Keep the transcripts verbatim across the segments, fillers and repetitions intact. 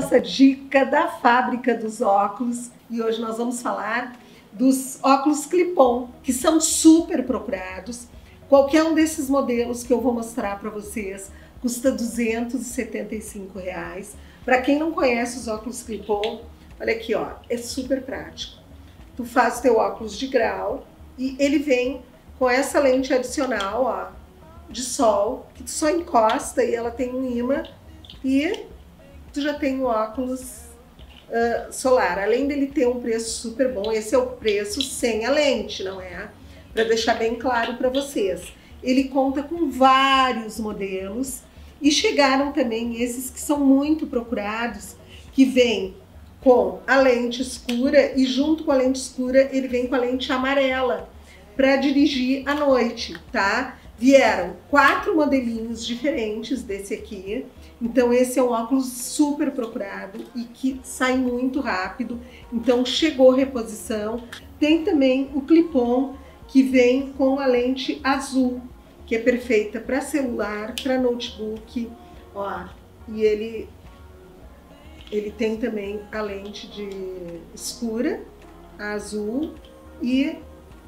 nossa dica da Fábrica dos Óculos e hoje nós vamos falar dos óculos clip-on, que são super procurados. Qualquer um desses modelos que eu vou mostrar para vocês custa duzentos e setenta e cinco reais. Para quem não conhece os óculos clip-on, olha aqui, ó, é super prático. Tu faz teu óculos de grau e ele vem com essa lente adicional, ó, de sol, que tu só encosta e ela tem um imã e tu já tem o óculos uh, solar. Além dele ter um preço super bom, esse é o preço sem a lente, não é? Para deixar bem claro para vocês. Ele conta com vários modelos e chegaram também esses que são muito procurados, que vêm com a lente escura e junto com a lente escura ele vem com a lente amarela para dirigir à noite, tá? Vieram quatro modelinhos diferentes desse aqui, então esse é um óculos super procurado e que sai muito rápido, então chegou reposição. Tem também o clip-on, que vem com a lente azul, que é perfeita para celular, para notebook, ó, e ele, ele tem também a lente de escura, a azul e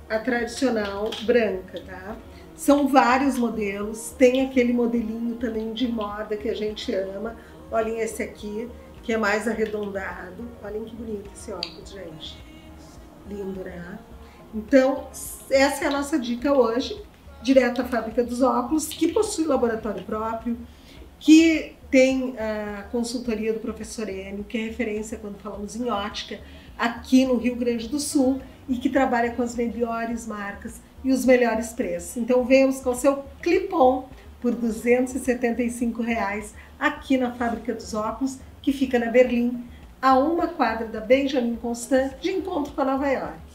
a tradicional branca, tá? São vários modelos, tem aquele modelinho também de moda que a gente ama. Olhem esse aqui, que é mais arredondado. Olhem que bonito esse óculos, gente. Lindo, né? Então, essa é a nossa dica hoje, direto à Fábrica dos Óculos, que possui laboratório próprio, que tem a consultoria do Professor Enio, que é referência quando falamos em ótica, aqui no Rio Grande do Sul, e que trabalha com as melhores marcas e os melhores preços. Então venhamos com o seu clip-on por duzentos e setenta e cinco reais aqui na Fábrica dos Óculos, que fica na Berlim, a uma quadra da Benjamin Constant, de encontro com a Nova York.